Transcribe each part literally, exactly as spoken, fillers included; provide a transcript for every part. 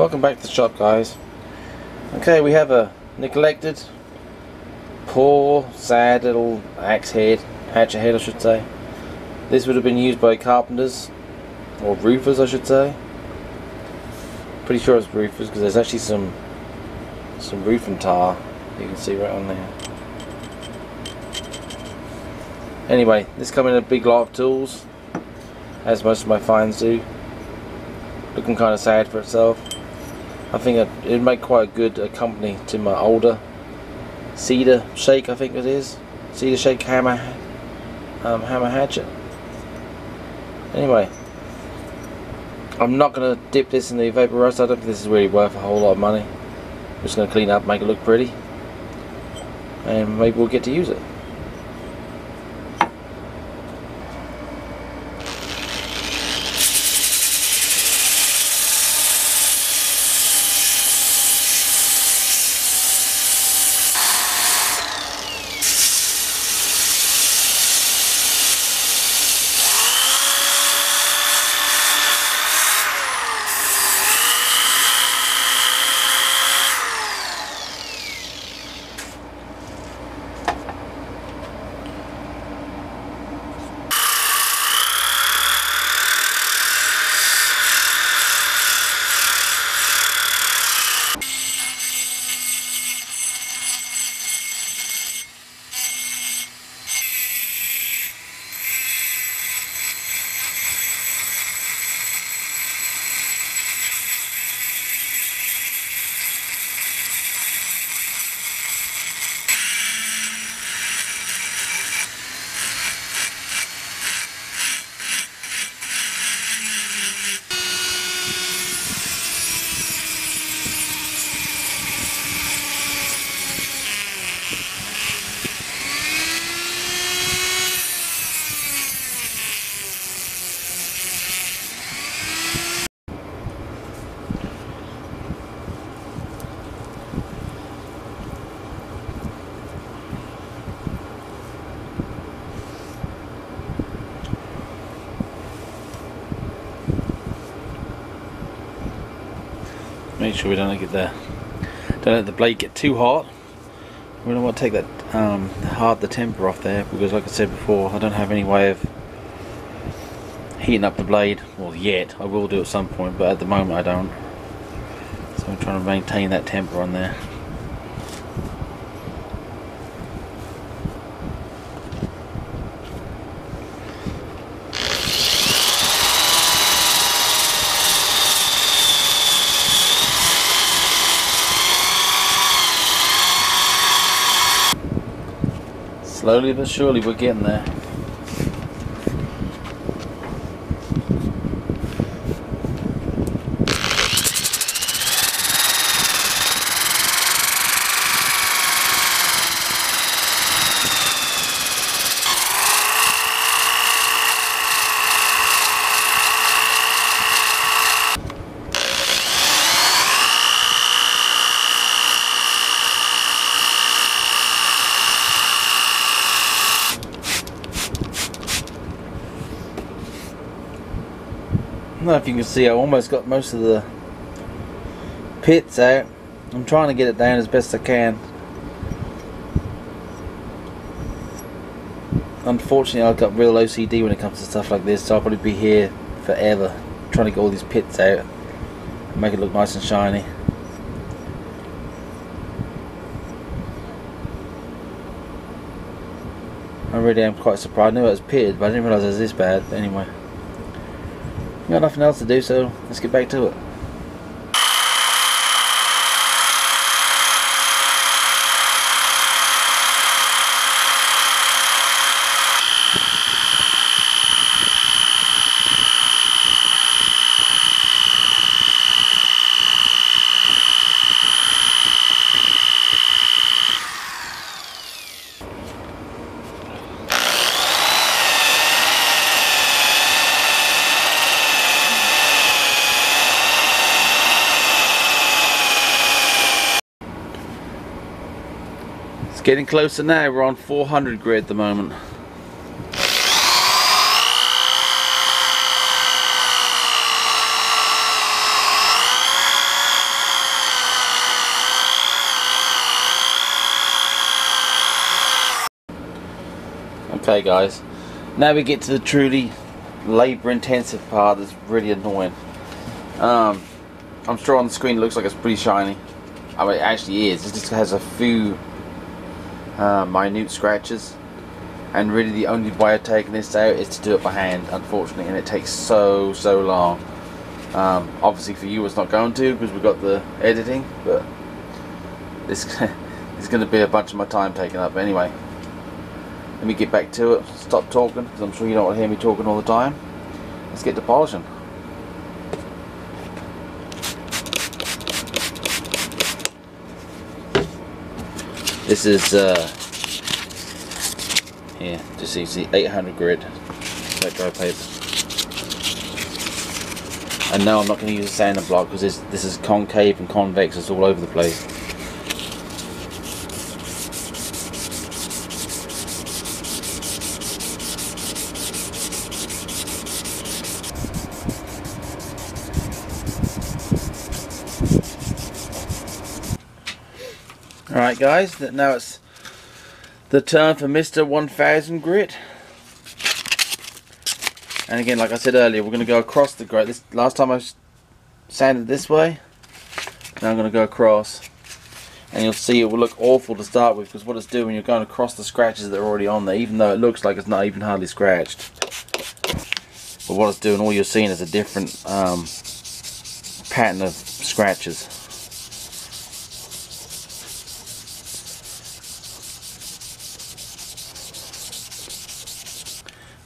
Welcome back to the shop, guys. Okay, we have a neglected, poor, sad little axe head, hatchet head I should say. This would have been used by carpenters, or roofers I should say. Pretty sure it's roofers because there's actually some some roofing tar you can see right on there. Anyway, this comes in a big lot of tools, as most of my finds do. Looking kind of sad for itself. I think it would make quite a good company to my older cedar shake, I think it is. Cedar shake hammer, um, hammer hatchet. Anyway, I'm not going to dip this in the vaporizer. I don't think this is really worth a whole lot of money. I'm just going to clean it up, make it look pretty, and maybe we'll get to use it. Make sure we don't get the don't let the blade get too hot. We don't want to take that um, hard the temper off there, because like I said before, I don't have any way of heating up the blade. Well, yet I will do at some point, but at the moment I don't. So I'm trying to maintain that temper on there. Slowly but surely we're getting there. I don't know if you can see, I almost got most of the pits out. I'm trying to get it down as best I can. Unfortunately, I've got real O C D when it comes to stuff like this, so I'll probably be here forever trying to get all these pits out and make it look nice and shiny. I really am quite surprised. I knew it was pitted, but I didn't realise it was this bad. But anyway, got nothing else to do, so let's get back to it. It's getting closer now, we're on four hundred grit at the moment. Okay guys, now we get to the truly labor intensive part that's really annoying. Um, I'm sure on the screen it looks like it's pretty shiny. I mean, it actually is. It just has a few uh, minute scratches, and really the only way of taking this out is to do it by hand, unfortunately, and it takes so so long. Um, obviously for you it's not going to because we've got the editing, but this is going to be a bunch of my time taken up anyway. Let me get back to it, stop talking, because I'm sure you don't want to hear me talking all the time. Let's get to polishing. This is, uh, yeah, just use the eight hundred grit wet dry paper. And no, I'm not going to use a sanding block, because this, this is concave and convex, it's all over the place. Alright guys, that now it's the turn for Mister one thousand grit. And again, like I said earlier, we're going to go across the grate. This last time I sanded this way, now I'm going to go across. And you'll see it will look awful to start with, because what it's doing, you're going across the scratches that are already on there, even though it looks like it's not even hardly scratched. But what it's doing, all you're seeing is a different um, pattern of scratches.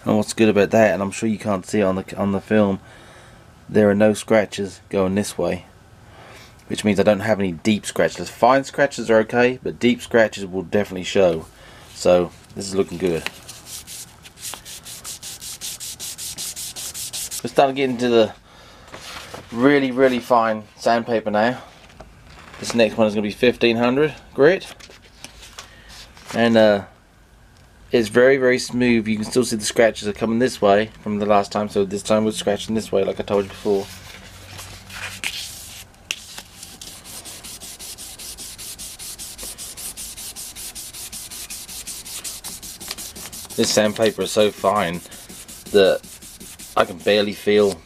And what's good about that, and I'm sure you can't see on the on the film, there are no scratches going this way, which means I don't have any deep scratches. Fine scratches are okay, but deep scratches will definitely show. So this is looking good. We're starting to get into the really really fine sandpaper now. This next one is going to be fifteen hundred grit, and uh. It's very very smooth. You can still see the scratches are coming this way from the last time, so this time we're scratching this way like I told you before. This sandpaper is so fine that I can barely feel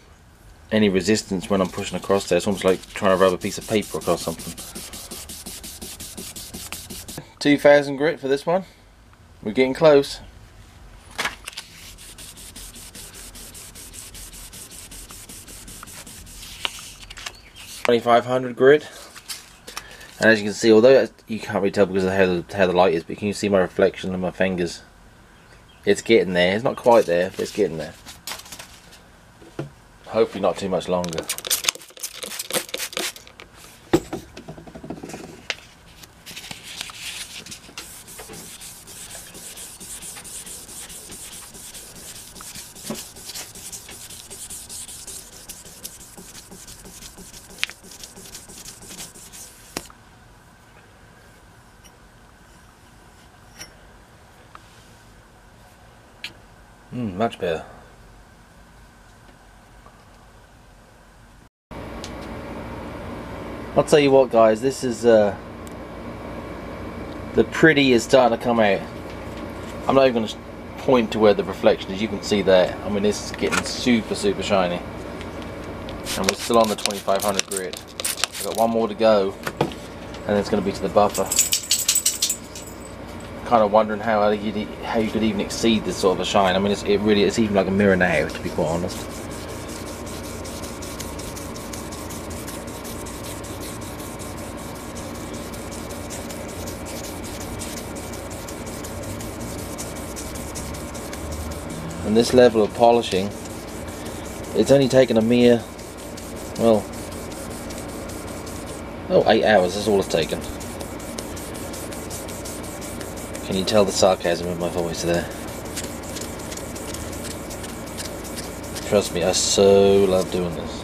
any resistance when I'm pushing across there. It's almost like trying to rub a piece of paper across something. two thousand grit for this one. We're getting close. twenty-five hundred grit. And as you can see, although you can't really tell because of how the, how the light is, but can you see my reflection on my fingers? It's getting there. It's not quite there, but it's getting there. Hopefully not too much longer. Mm, much better. I'll tell you what guys, this is uh, the pretty is starting to come out. I'm not even going to point to where the reflection is, you can see that. I mean, this is getting super super shiny, and we're still on the twenty-five hundred grit. I've got one more to go and it's going to be to the buffer. Kind of wondering how you how you could even exceed this sort of a shine. I mean, it's, it really it's even like a mirror now, to be quite honest. And this level of polishing, it's only taken a mere, well, oh, eight hours. That's all it's taken. Can you tell the sarcasm in my voice there? Trust me, I so love doing this.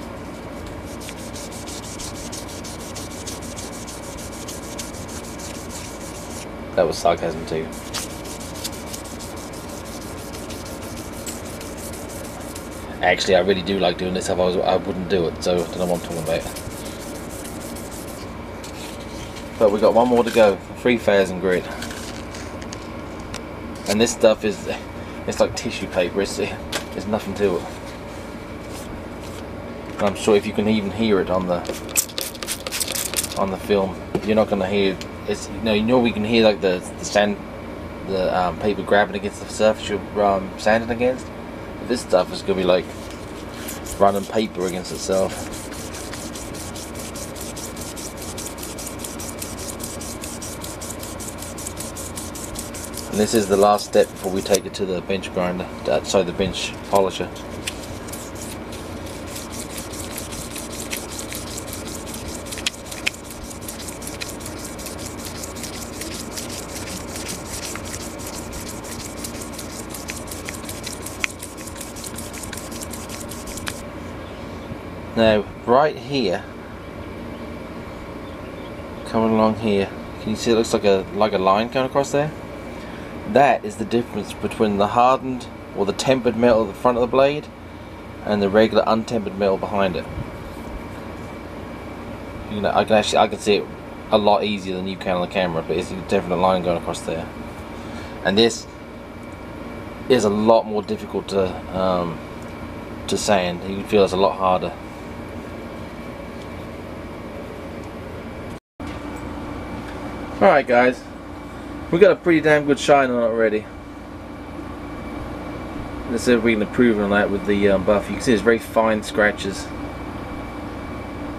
That was sarcasm too. Actually, I really do like doing this. If I was, I wouldn't do it, so I don't know what I'm talking about. But we got one more to go, three thousand grit. And this stuff is, It's like tissue paper, it's, it, there's nothing to it. And I'm sure if you can even hear it on the on the film, you're not going to hear it's, you know, you know we can hear like the, the sand, the um, paper grabbing against the surface you're um, sanding against. But this stuff is going to be like running paper against itself. And this is the last step before we take it to the bench grinder, uh, sorry, the bench polisher. Now, right here, coming along here, can you see it looks like a like a line coming across there? That is the difference between the hardened or the tempered metal at the front of the blade and the regular untempered metal behind it. You know, I can actually I can see it a lot easier than you can on the camera, but it's a definite line going across there. And this is a lot more difficult to um, to sand. You can feel it's a lot harder. All right, guys. We got a pretty damn good shine on it already. Let's see if we can improve on that with the um, buff. You can see there's very fine scratches.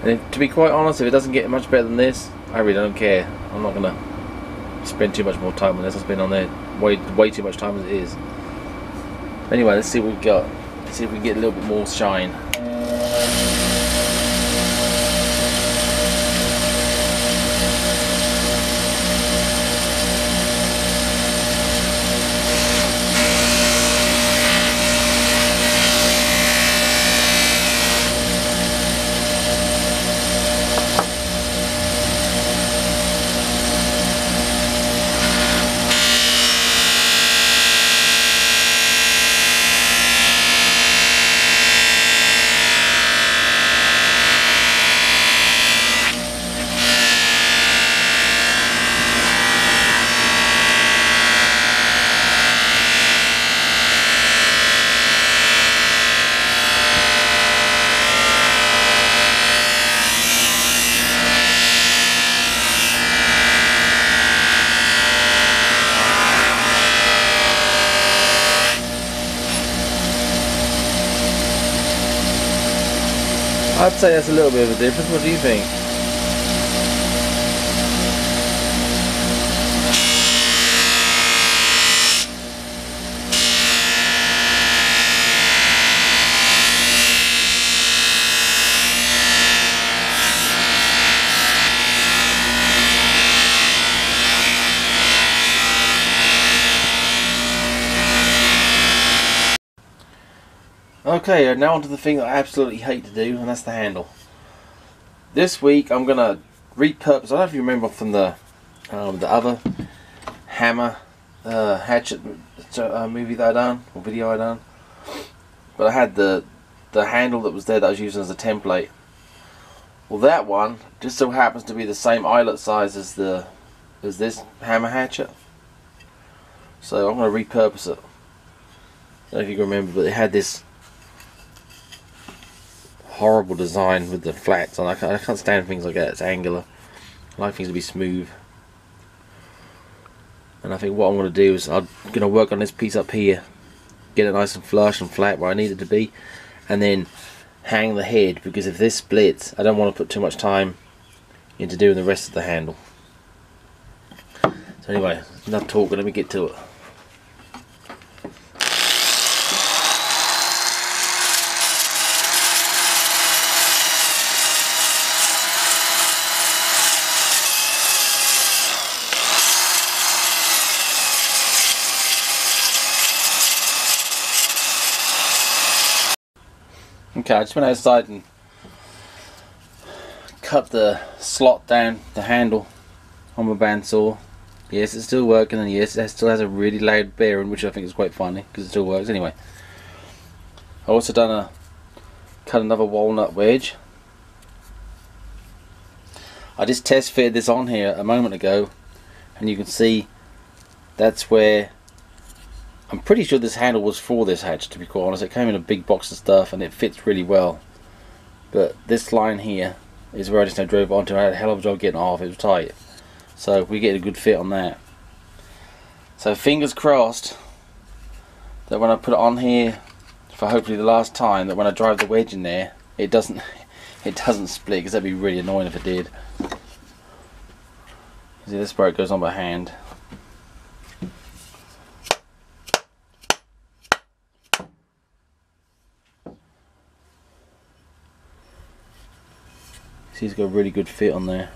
And if, to be quite honest, if it doesn't get much better than this, I really don't care. I'm not gonna spend too much more time on this. I spend on there way way too much time as it is. Anyway, let's see what we've got. Let's see if we can get a little bit more shine. I'd say that's a little bit of a difference. What do you think? Okay, now onto the thing that I absolutely hate to do, and that's the handle. This week I'm going to repurpose, I don't know if you remember from the um, the other hammer uh, hatchet uh, movie that I done, or video I done, but I had the, the handle that was there that I was using as a template. Well, that one just so happens to be the same eyelet size as, the, as this hammer hatchet, so I'm going to repurpose it. I don't know if you can remember, but it had this horrible design with the flats on. I can't, I can't stand things like that. It's angular. I like things to be smooth. And I think what I'm going to do is I'm going to work on this piece up here, get it nice and flush and flat where I need it to be, and then hang the head, because if this splits, I don't want to put too much time into doing the rest of the handle. So anyway, enough talking, let me get to it. Okay, I just went outside and cut the slot down, the handle, on my bandsaw. Yes, it's still working, and yes, it still has a really loud bearing, which I think is quite funny, because it still works anyway. I also done a, cut another walnut wedge. I just test fitted this on here a moment ago, and you can see that's where I'm pretty sure this handle was for this hatch, to be quite honest. It came in a big box of stuff and it fits really well. But this line here is where I just now drove onto. I had a hell of a job getting it off. It was tight. So we get a good fit on that. So fingers crossed that when I put it on here for hopefully the last time, that when I drive the wedge in there, it doesn't it doesn't split, because that'd be really annoying if it did. See, this part goes on by hand. See, he's got a really good fit on there.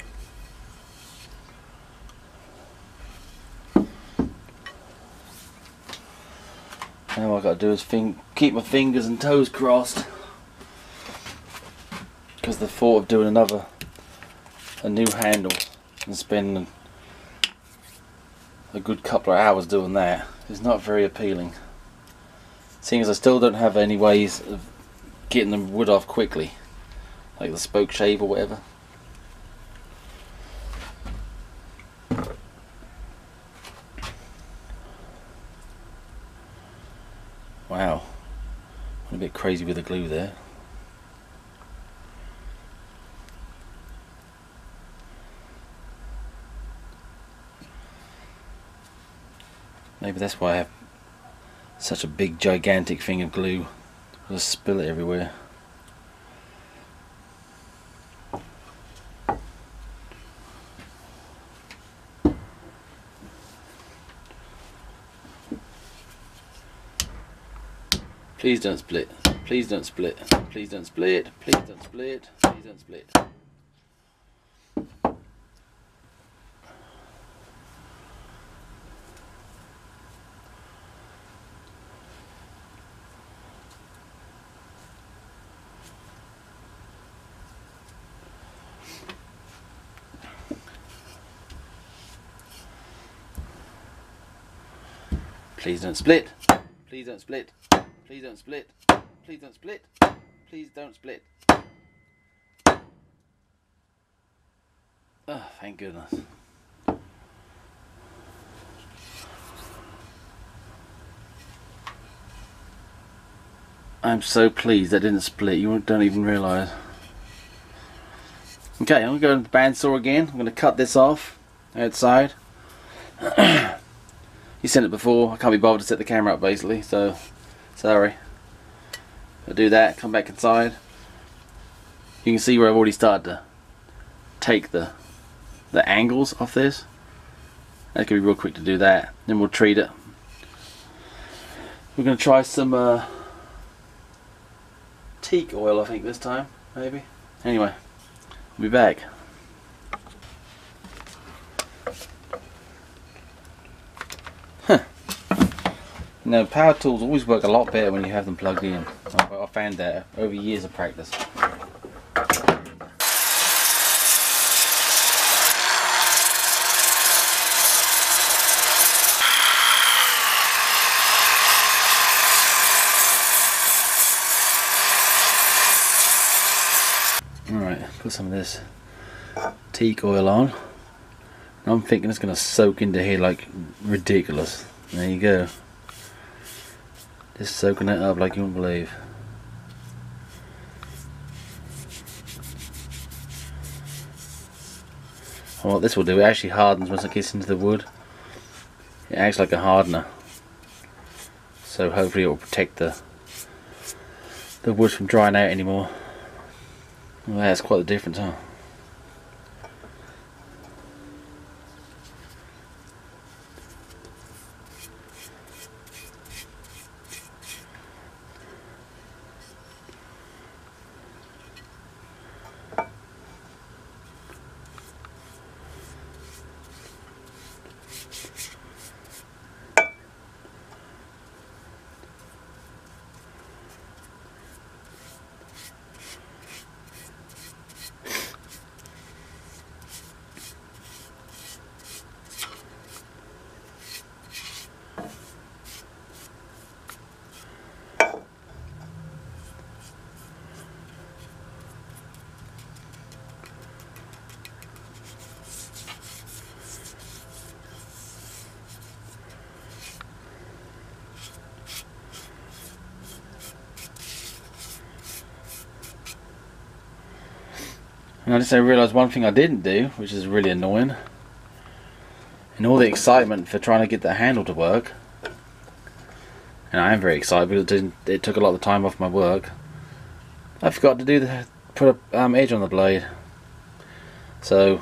Now all I've got to do is fin keep my fingers and toes crossed, because the thought of doing another, a new handle and spending a good couple of hours doing that is not very appealing. Seeing as I still don't have any ways of getting the wood off quickly, like the spoke shave or whatever. Wow, went a bit crazy with the glue there. Maybe that's why I have such a big gigantic thing of glue. I'll just spill it everywhere. Please don't split, please don't split, please don't split, please don't split, please don't split. Please don't split, please don't split. Please don't split, please don't split, please don't split. Oh, thank goodness. I'm so pleased that didn't split, you don't even realise. Okay, I'm going to go to the bandsaw again. I'm going to cut this off outside. You seen it before, I can't be bothered to set the camera up basically, so... Sorry. I'll do that, come back inside. You can see where I've already started to take the the angles off this. That could be real quick to do that. Then we'll treat it. We're gonna try some uh, teak oil, I think, this time, maybe. Anyway, we'll be back. No, power tools always work a lot better when you have them plugged in. I, I found that over years of practice. Alright, put some of this teak oil on. I'm thinking it's going to soak into here like ridiculous. There you go. Just soaking it up like you wouldn't believe. And what this will do, it actually hardens once it gets into the wood. It acts like a hardener. So hopefully it will protect the the wood from drying out anymore. Well, that's quite the difference, huh? And I just I realised one thing I didn't do, which is really annoying. In all the excitement for trying to get that handle to work, and I am very excited because it, didn't, it took a lot of time off my work, I forgot to do the put a um, edge on the blade. So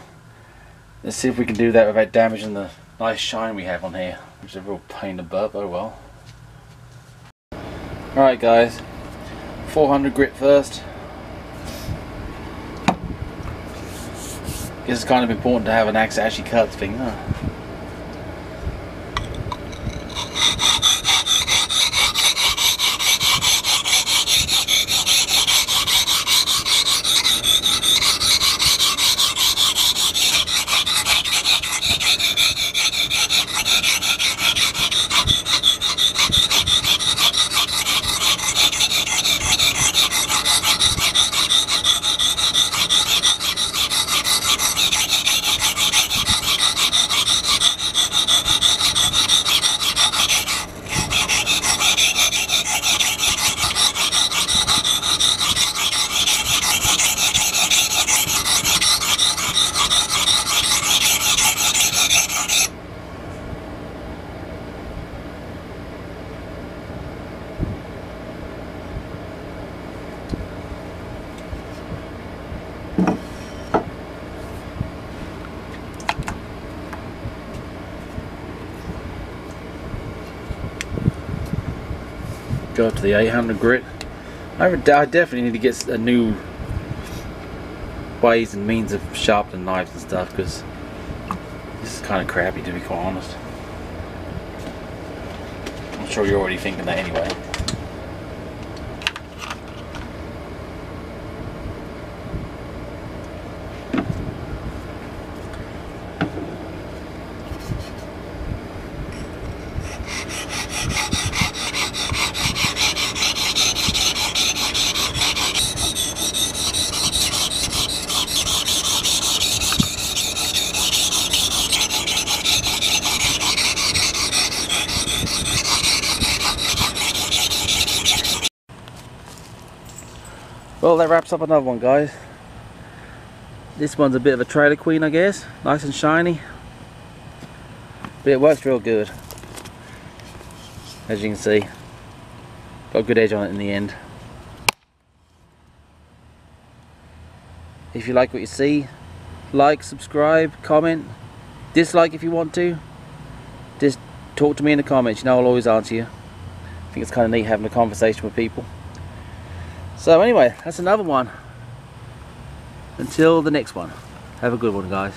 let's see if we can do that without damaging the nice shine we have on here, which is a real pain in the butt. Oh well. Alright guys, four hundred grit first. Guess it's kind of important to have an axe that actually cuts thing, huh? Go up to the eight hundred grit. I definitely need to get a new ways and means of sharpening knives and stuff, because this is kind of crappy, to be quite honest. I'm sure you're already thinking that anyway. Well, that wraps up another one, guys. This one's a bit of a Trailer Queen, I guess. Nice and shiny. But it works real good. As you can see. Got a good edge on it in the end. If you like what you see, like, subscribe, comment. Dislike if you want to. Just talk to me in the comments. You know I'll always answer you. I think it's kind of neat having a conversation with people. So anyway, that's another one. Until the next one, have a good one, guys.